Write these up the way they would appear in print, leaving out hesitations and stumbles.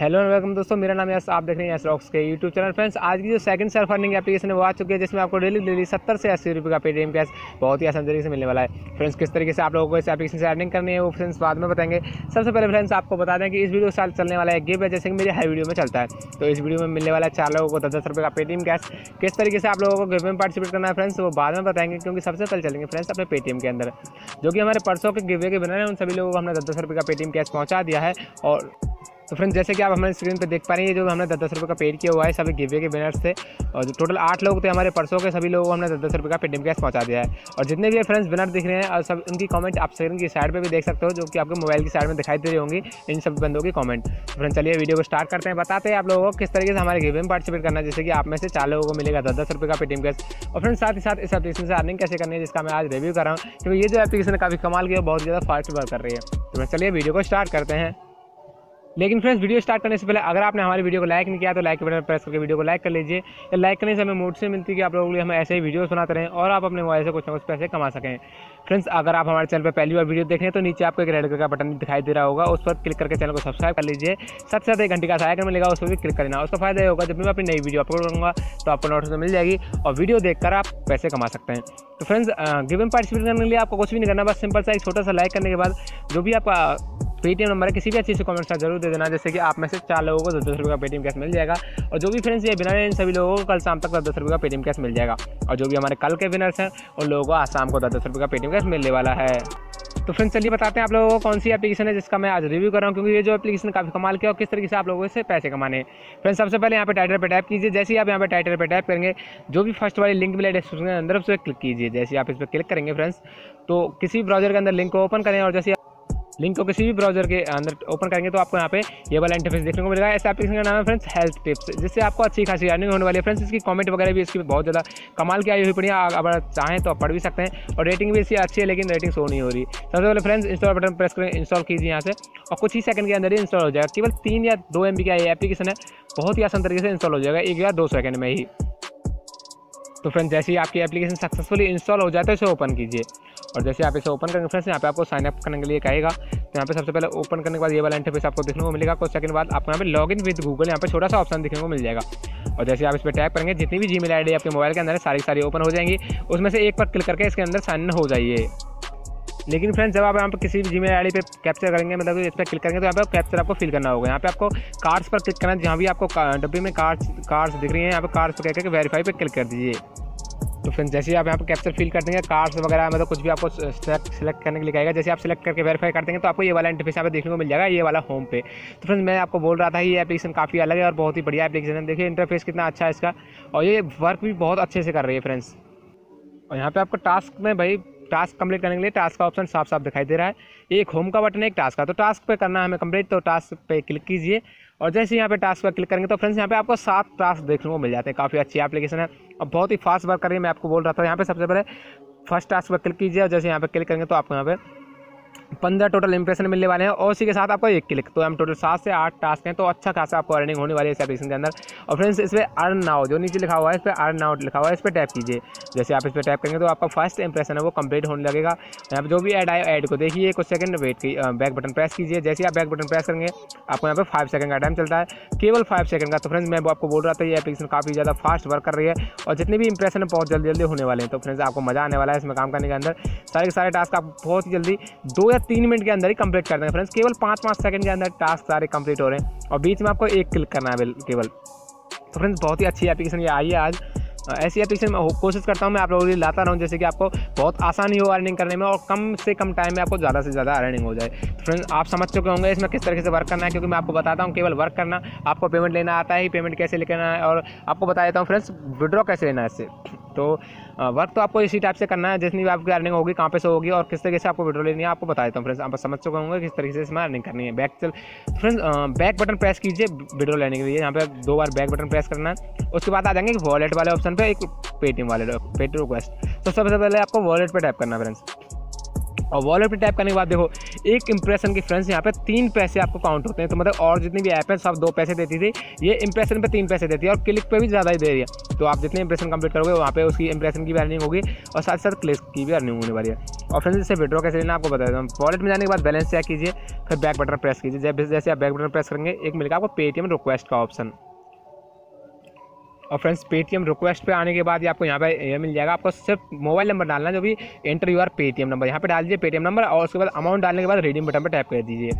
Hello and welcome दोस्तों, मेरा नाम यश, आप देख रहे हैं यश रॉक्स के यूट्यूब चैनल। फ्रेंड्स, आज की जो सेकंड सेल्फ अर्निंग एप्लीकेशन है वो आ चुकी है, जिसमें आपको डेली 70 से 80 रुपये का पेटीएम कैश बहुत ही आसान तरीके से मिलने वाला है। फ्रेंड्स, किस तरीके से आप लोगों को इस एप्लीकेशन से अर्निंग करनी है वो फ्रेंड्स बाद में बताएंगे। सबसे पहले फ्रेंड्स आपको बता दें कि इस वीडियो साल चलने वाला है गिव है, जैसे कि मेरे हर वीडियो में चलता है। तो इस वीडियो में मिलने वाला है 4 लोगों को 10-10 रुपये का पेटीएम कैश। किस तरीके से आप लोगों को गिव में पार्टिसिपेट करना है फ्रेंड्स वो बाद में बताएंगे, क्योंकि सबसे पहले चलेंगे फ्रेंड्स अपने पेटीएम के अंदर। जो कि हमारे परसों के गिव के बना है, उन सभी लोगों को हमने 10-10 रुपये का पेटीएम कैश पहुँचा दिया है। और तो फ्रेंड्स, जैसे कि आप हमारे स्क्रीन पर देख पा रहे हैं, जो हमने 10-10 रुपये का पेड किया हुआ है सभी गिवे के विनर्स थे। और जो टोटल 8 लोग थे हमारे परसों के, सभी लोगों को हमने 10-10 रुपये का पेटीएम कैश पहुंचा दिया है। और जितने भी फ्रेंड्स विनर दिख रहे हैं, और सब उनकी कमेंट आप स्क्रीन की साइड पे भी देख सकते हो, जो कि आपके मोबाइल की साइड में दिखाई दे रही होंगी इन सब बंदों की कॉमेंट। फ्रेंड्स, चलिए वीडियो को स्टार्ट करते हैं। बताते हैं आप लोगों को किस तरीके से हमारे गिवे में पार्टिसिपेट करना है। जैसे कि आप में से 4 लोगों को मिलेगा 10-10 रुपये का पेटीएम कैश। और फ्रेंड्स, साथ ही साथ इस एप्लीकेशन से अर्निंग कैसे करनी है जिसका मैं आज रिव्यू कर रहा हूँ, क्योंकि ये जो एप्लीकेशन काफ़ी कमाल की है, बहुत ज़्यादा फास्ट वर्क कर रही है। तो चलिए वीडियो को स्टार्ट करते हैं। लेकिन फ्रेंड्स, वीडियो स्टार्ट करने से पहले अगर आपने हमारे वीडियो को लाइक नहीं किया तो लाइक के बटन प्रेस करके वीडियो को लाइक कर लीजिए। या लाइक करने से हमें मोटिवेशन मिलती है कि आप लोगों के लिए हम ऐसे ही वीडियोस बनाते रहें और आप अपने मोबाइल से कुछ ना कुछ पैसे कमा सकें। फ्रेंड्स, अगर आप हमारे चैनल पर पहली बार वीडियो देख रहे हैं तो नीचे आपको एक रेड कलर का बटन दिखाई दे रहा होगा, उस पर क्लिक करके चैनल को सब्सक्राइब कर लीजिए। साथ ही साथ एक घंटे का आइकन मिलेगा, उस पर भी क्लिक करना। उसका फायदा ये होगा जब मैं अपनी नई वीडियो अपलोड करूँगा तो आपको नोटिफिकेशन मिल जाएगी और वीडियो देखकर आप पैसे कमा सकते हैं। तो फ्रेंड्स, गिव में पार्टिसिपेट करने के लिए आपको कुछ भी नहीं करना, बस सिंपल सा एक छोटा सा लाइक करने के बाद जो भी आपका पेटीएम नंबर है किसी भी अच्छी से कमेंट साथ जरूर दे देना। जैसे कि आप में से 4 लोगों को 10-10 रुपये का पेटीएम कैश मिल जाएगा। और जो भी फ्रेंड्स ये विनर हैं, इन सभी लोगों को कल शाम तक 10-10 रुपये का पेटीएम कैश मिल जाएगा। और जो भी हमारे कल के विनर्स हैं उन लोगों को आज शाम को 10-10 रुपये का पेटीएम कैश मिलने वाला है। तो फ्रेंड्स, चलिए बताते हैं आप लोगों को कौन सी एप्लीकेशन है जिसका मैं आज रिव्यू कर रहा हूँ, क्योंकि ये जो एप्लीकेशन काफ़ी कमाल की है और किस तरीके से आप लोगों इससे पैसे कमाने हैं। फ्रेंड्स, सबसे पहले यहाँ पे टाइटल पे टाइप कीजिए। जैसे ही आप यहाँ पे टाइटल पे टाइप करेंगे, जो भी फर्स्ट वाली लिंक मिले डिस्क्रिप्शन के अंदर, उस पर क्लिक कीजिए। जैसे आप इस पर क्लिक करेंगे फ्रेंड्स, तो किसी भी ब्राउजर के अंदर लिंक को ओपन करें। और जैसे लिंक को किसी भी ब्राउजर के अंदर ओपन करेंगे तो आपको यहाँ पे ये वाला इंटरफेस देखने को मिलेगा। इस एप्लीकेशन का नाम है फ्रेंड्स हेल्थ टिप्स, जिससे आपको अच्छी खासी अर्निंग होने वाली है। फ्रेंड्स, इसकी कमेंट वगैरह भी इसकी बहुत ज़्यादा कमाल की आई हुई पड़ी है, अगर चाहें तो आप पढ़ भी सकते हैं। और रेटिंग भी इसकी अच्छी है, लेकिन रेटिंग शो नहीं हो रही। सबसे पहले फ्रेंड्स इंस्टॉल बटन प्रेस करें, इंस्टॉल कीजिए यहाँ से, और कुछ ही सेकंड के अंदर ही इंस्टॉल हो जाएगा। केवल 3 या 2 MB का ये एप्लीकेशन है, बहुत ही आसान तरीके से इंस्टॉल हो जाएगा 1 या 2 सेकंड में ही। तो फ्रेंड्स, जैसे ही आपकी एप्लीकेशन सक्सेसफुली इंस्टॉल हो जाता है इसे ओपन कीजिए। और जैसे आप इसे ओपन करेंगे फ्रेंड्स, यहाँ पे आपको साइन अप करने के लिए कहेगा। तो यहाँ पे सबसे पहले ओपन करने के बाद ये वाला इंटरफेस आपको देखने को मिलेगा। कुछ सेकंड बाद आपको यहाँ पे लॉग इन विद गूगल यहाँ पे छोटा सा ऑप्शन देखने को मिल जाएगा। और जैसे आप इस पर टैप करेंगे, जितनी भी जीमेल आईडी आपके मोबाइल के अंदर है सारी ओपन हो जाएंगी। उसमें से एक पर क्लिक करके इसके अंदर साइन इन हो जाइए। लेकिन फ्रेंड्स, जब आप यहाँ पर किसी भी जीमेल आईडी पे कैप्चर करेंगे, मतलब इस पर क्लिक करेंगे, तो यहाँ पर कैप्चर आपको फिल करना होगा। यहाँ पे आपको कार्ड्स पर क्लिक करना है, जहाँ भी आपको डब्बे में कार्ड्स दिख रही हैं, यहाँ पर कार्ड्स पर कहकर वेरीफाई पर क्लिक कर दीजिए। तो फ्रेंड्स, जैसे ही आप यहाँ पर कैप्चर फिल कर देंगे, कार्ड्स वगैरह मतलब कुछ भी आपको सेलेक्ट करने के लिए कहेगा। जैसे आप सेलेक्ट करके वेरीफाई कर देंगे तो आपको ये वाला इंटरफेस यहाँ पे देखने को मिल जाएगा, ये वाला होम पे। तो फ्रेंड्स, मैं आपको बोल रहा था ये एप्लीकेशन काफ़ी अलग है और बहुत ही बढ़िया एप्लीकेशन है। देखिए इंटरफेस कितना अच्छा है इसका, और ये वर्क भी बहुत अच्छे से कर रही है फ्रेंड्स। और यहाँ पर आपको टास्क में भाई टास्क कंप्लीट करने के लिए टास्क का ऑप्शन साफ साफ दिखाई दे रहा है। एक होम का बटन है, एक टास्क का। तो टास्क पे करना है हमें कंप्लीट, तो टास्क पे क्लिक कीजिए। और जैसे ही यहाँ पे टास्क पर क्लिक करेंगे तो फ्रेंड्स यहाँ पे आपको 7 टास्क देखने को मिल जाते हैं। काफ़ी अच्छी एप्लीकेशन है और बहुत ही फास्ट वर्क कर रही है, मैं आपको बोल रहा था। यहाँ पे सबसे पहले फर्स्ट टास्क पर क्लिक कीजिए, और जैसे यहाँ पर क्लिक करेंगे तो आपको यहाँ पे 15 टोटल इंप्रेशन मिलने वाले हैं, और उसी के साथ आपको 1 क्लिक। तो हम टोटल 7 से 8 टास्क हैं, तो अच्छा खासा आपको अर्निंग होने वाली है इस एप्लीकेशन के अंदर। और फ्रेंड्स, इस पर अर्न नाउ जो नीचे लिखा हुआ है, इस पर अर्न नाउ लिखा हुआ है, इस पर टैप कीजिए। जैसे आप इस पर टैप करेंगे तो आपका फर्स्ट इंप्रेशन है वो कंप्लीट होने लगेगा। यहाँ पर जो भी ऐड आए ऐड को देखिए, कुछ सेकंड वेट की बैक बटन प्रेस कीजिए। जैसे आप बैक बटन प्रेस करेंगे आपको यहाँ पर 5 सेकंड का टाइम चलता है, केवल 5 सेकंड का। तो फ्रेंड्स, मैं आपको बोल रहा था ये एप्लीकेशन काफ़ी ज़्यादा फास्ट वर्क कर रही है और जितने भी इंप्रेशन है बहुत जल्दी जल्दी होने वाले हैं। तो फ्रेंड्स, आपको मज़ा आने वाला है इसमें काम करने के अंदर। सारे के सारे टास्क आप बहुत ही जल्दी 2 या 3 मिनट के अंदर ही कंप्लीट कर देंगे फ्रेंड्स। केवल 5-5 सेकंड के अंदर टास्क सारे कंप्लीट हो रहे हैं, और बीच में आपको 1 क्लिक करना है केवल। तो फ्रेंड्स, बहुत ही अच्छी एप्लीकेशन ये आई है। आज ऐसी एप्लीकेशन मैं कोशिश करता हूँ मैं आप लोगों के लिए लाता रहूँ, जैसे कि आपको बहुत आसानी हो अर्निंग करने में और कम से कम टाइम में आपको ज़्यादा से ज़्यादा अर्निंग हो जाए। तो फ्रेंड्स, आप समझ चुके होंगे इसमें किस तरीके से वर्क करना है, क्योंकि मैं आपको बताता हूँ केवल वर्क करना। आपको पेमेंट लेना आता है, पेमेंट कैसे लेना है, और आपको बता देता हूँ फ्रेंड्स विड्रॉ कैसे लेना है इससे। तो वर्क तो आपको इसी टाइप से करना है, जितनी भी आपकी अर्निंग होगी कहाँ पे से होगी और किस तरीके से आपको विड्रॉ लेनी है आपको बता देता हूँ फ्रेंड्स। आप समझ चुके होंगे किस तरीके से इसमें अर्निंग करनी है। फ्रेंड्स, बैक बटन प्रेस कीजिए विड्रॉ लेने के लिए। यहाँ पे 2 बार बैक बटन प्रेस करना है, उसके बाद आ जाएंगे वॉलेट वाले ऑप्शन पर, एक पेटीएम वाले पेटीएम रिक्वेस्ट। तो सबसे पहले आपको वॉलेट पर टैप करना है फ्रेंड्स। और वॉलेट पे टैप करने के बाद देखो एक इंप्रेशन के फ्रेंड्स यहाँ पे 3 पैसे आपको काउंट होते हैं। तो मतलब और जितनी भी ऐप है सब 2 पैसे देती थी, ये इंप्रेशन पे 3 पैसे देती है और क्लिक पे भी ज़्यादा ही दे रही है। तो आप जितने इंप्रेशन कंप्लीट करोगे वहाँ पे उसकी इंप्रेशन की भी अर्निंग होगी और साथ साथ क्लिक की भी अर्निंग होने वाली है। और फ्रेंड्स इससे विड्रॉ कैसे लेना आपको बता देता हूँ। वॉलेट में जाने के बाद बैलेंस चेक कीजिए, फिर बैक बटन प्रेस कीजिए। जैसे आप बैक बटन प्रेस करेंगे एक मिलेगा आपको पेटीएम रिक्वेस्ट का ऑप्शन। और फ्रेंड्स पेटीएम रिक्वेस्ट पे आने के बाद ये आपको यहाँ पे यह मिल जाएगा। आपको सिर्फ मोबाइल नंबर डालना जो भी एंटर यूर पेटीएम नंबर यहाँ पे डाल दीजिए पेटीएम नंबर और उसके बाद अमाउंट डालने के बाद रिडीम बटन पे टैप कर दीजिए।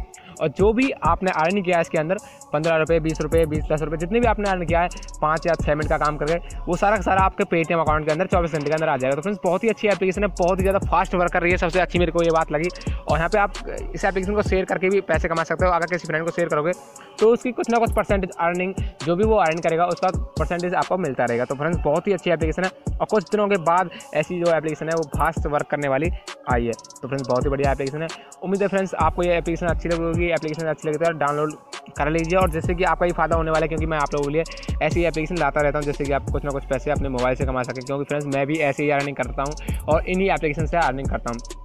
और जो भी आपने अर्न किया है इसके अंदर 15 रुपये, 20 रुपये, 20 10 रुपये जितने भी आपने अर्न किया है 5 या 6 मिनट का काम करके वो सारा का सारा आपके पेटीएम अकाउंट के अंदर 24 घंटे के अंदर आ जाएगा। तो फ्रेंड्स बहुत ही अच्छी एप्लीकेशन है, बहुत ही ज़्यादा फास्ट वर्क कर रही है, सबसे अच्छी मेरे को ये बात लगी। और यहाँ पर आप इस एप्लीकेशन को शेयर करके भी पैसे कमा सकते हो। अगर किसी फ्रेंड को शेयर करोगे तो उसकी कुछ ना कुछ परसेंटेज अर्निंग जो भी वो अर्न करेगा उसका परसेंटेज आपको मिलता रहेगा। तो फ्रेंड्स बहुत ही अच्छी एप्लीकेशन है और कुछ दिनों के बाद ऐसी जो एप्लीकेशन है वो फास्ट वर्क करने वाली आई है। तो फ्रेंड्स बहुत ही बढ़िया एप्लीकेशन है। उम्मीद है फ्रेंड्स आपको ये एप्लीकेशन अच्छी लगेगी। एप्लीकेशन अच्छी लगती है डाउनलोड कर लीजिए और जैसे कि आपका ही फायदा होने वाला है, क्योंकि मैं आप लोगों के लिए ऐसी एप्लीकेशन लाता रहता हूँ जैसे कि आप कुछ ना कुछ पैसे अपने मोबाइल से कमा सकें। क्योंकि फ्रेंड्स मैं भी ऐसे ही अर्निंग करता हूँ और इन्हीं एप्लीकेशन से अर्निंग करता हूँ,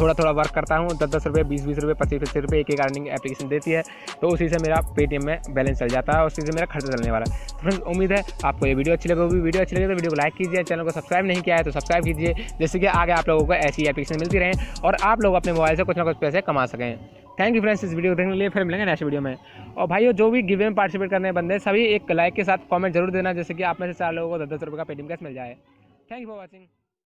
थोड़ा थोड़ा वर्क करता हूँ। 10 10 रुपये, 20 20 रुपये, 25 25 रुपये एक एक अर्निंग एप्लीकेशन देती है। तो उसी से मेरा पेटीएम में बैलेंस चल जाता है और उसी से मेरा खर्चा चलने वाला है। तो फ्रेंड्स उम्मीद है आपको ये वीडियो अच्छी लगेगी। वीडियो अच्छी लगे तो वीडियो को लाइक कीजिए, चैनल को सब्सक्राइब नहीं किया है तो सब्सक्राइब कीजिए, जिससे कि आगे आप लोगों को ऐसी एप्लीकेशन मिलती रहें और आप लोग अपने मोबाइल से कुछ ना कुछ पैसे कमा सकें। थैंक यू फ्रेंड्स इस वीडियो को देखने के लिए। फिर मिलेंगे नेक्स्ट वीडियो में। और भाइयों जो भी गिव में पार्टिसिपेट करने बंदे सभी एक लाइक के साथ कॉमेंट जरूर देना, जैसे कि आप में से 4 लोगों को 10 10 रुपये का पेटीएम कैश मिल जाए। Thank you for watching.